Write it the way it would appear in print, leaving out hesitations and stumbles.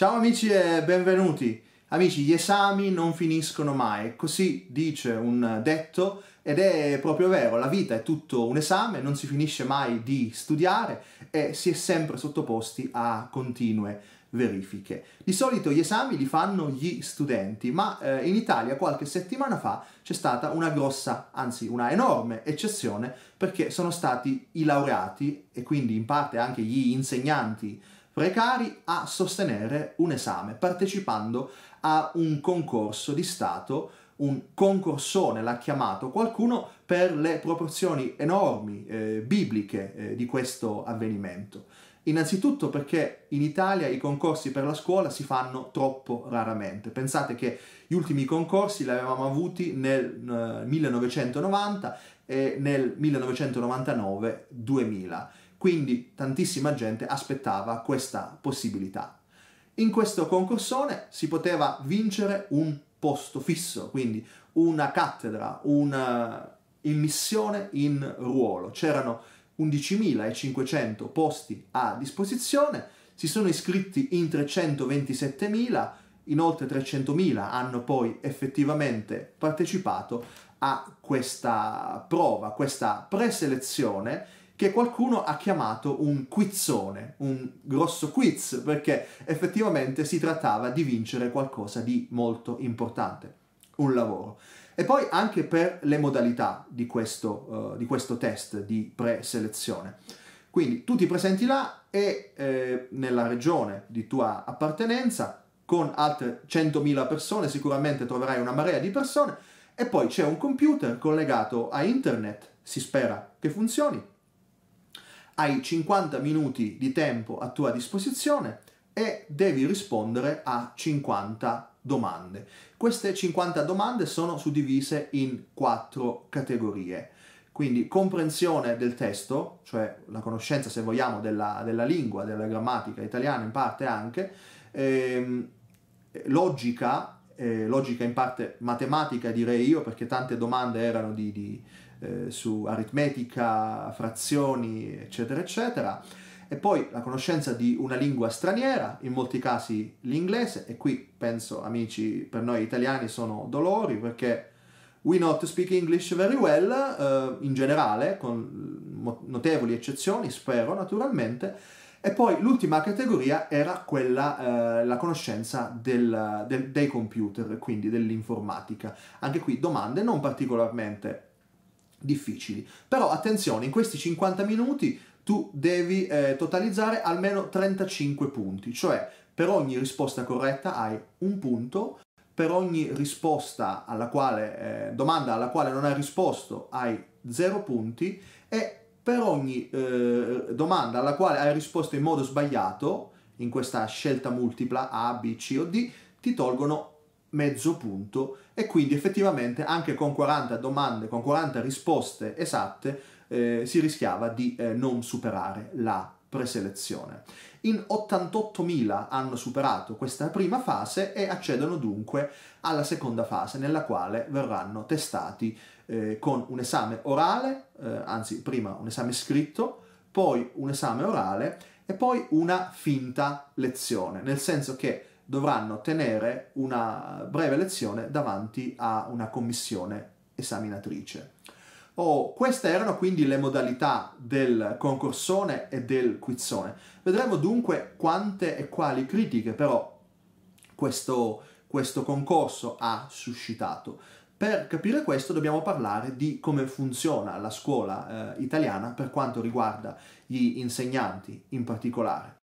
Ciao amici e benvenuti! Amici, gli esami non finiscono mai, così dice un detto ed è proprio vero, la vita è tutto un esame, non si finisce mai di studiare e si è sempre sottoposti a continue verifiche. Di solito gli esami li fanno gli studenti, ma in Italia qualche settimana fa c'è stata una grossa, anzi una enorme eccezione, perché sono stati i laureati e quindi in parte anche gli insegnanti precari a sostenere un esame partecipando a un concorso di Stato, un concorsone l'ha chiamato qualcuno per le proporzioni enormi, bibliche di questo avvenimento. Innanzitutto perché in Italia i concorsi per la scuola si fanno troppo raramente. Pensate che gli ultimi concorsi li avevamo avuti nel 1990 e nel 1999-2000. Quindi tantissima gente aspettava questa possibilità. In questo concorsone si poteva vincere un posto fisso, quindi una cattedra, una immissione in ruolo. C'erano 11.500 posti a disposizione, si sono iscritti in 327.000, in oltre 300.000 hanno poi effettivamente partecipato a questa prova, questa preselezione che qualcuno ha chiamato un quizzone, un grosso quiz, perché effettivamente si trattava di vincere qualcosa di molto importante, un lavoro. E poi anche per le modalità di questo test di preselezione. Quindi tu ti presenti là e nella regione di tua appartenenza, con altre 100.000 persone, sicuramente troverai una marea di persone, e poi c'è un computer collegato a internet, si spera che funzioni, hai 50 minuti di tempo a tua disposizione e devi rispondere a 50 domande. Queste 50 domande sono suddivise in 4 categorie. Quindi comprensione del testo, cioè la conoscenza, se vogliamo, della lingua, della grammatica italiana in parte anche, logica in parte matematica direi io, perché tante domande erano su aritmetica, frazioni, eccetera, eccetera. E poi la conoscenza di una lingua straniera, in molti casi l'inglese, e qui penso, amici, per noi italiani sono dolori, perché we not speak English very well, in generale, con notevoli eccezioni, spero naturalmente. E poi l'ultima categoria era quella, la conoscenza dei computer, quindi dell'informatica. Anche qui domande non particolarmente difficili. Però attenzione, in questi 50 minuti tu devi totalizzare almeno 35 punti, cioè per ogni risposta corretta hai un punto, per ogni risposta domanda alla quale non hai risposto hai 0 punti e per ogni domanda alla quale hai risposto in modo sbagliato, in questa scelta multipla A, B, C o D, ti tolgono mezzo punto e quindi effettivamente anche con 40 domande, con 40 risposte esatte si rischiava di non superare la preselezione. In 88.000 hanno superato questa prima fase e accedono dunque alla seconda fase nella quale verranno testati con un esame orale, anzi prima un esame scritto, poi un esame orale e poi una finta lezione, nel senso che dovranno tenere una breve lezione davanti a una commissione esaminatrice. Queste erano quindi le modalità del concorsone e del quizzone. Vedremo dunque quante e quali critiche però questo concorso ha suscitato. Per capire questo dobbiamo parlare di come funziona la scuola italiana per quanto riguarda gli insegnanti in particolare.